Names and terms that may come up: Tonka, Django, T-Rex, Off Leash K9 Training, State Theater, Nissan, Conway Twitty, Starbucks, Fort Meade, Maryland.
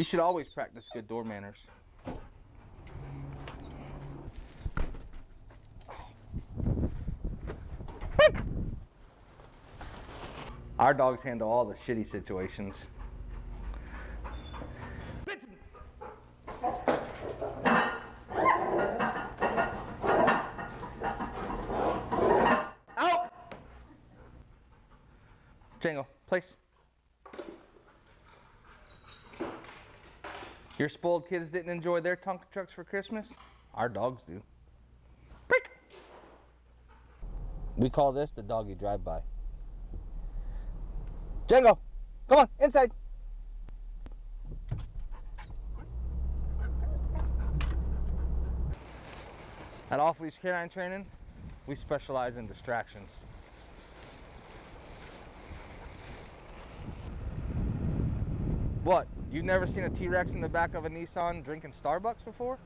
You should always practice good door manners. Our dogs handle all the shitty situations. Out! Django, place. Your spoiled kids didn't enjoy their Tonka trucks for Christmas? Our dogs do. We call this the doggy drive-by. Django, come on, inside. At Off Leash K9 Training, we specialize in distractions. What, you've never seen a T-Rex in the back of a Nissan drinking Starbucks before?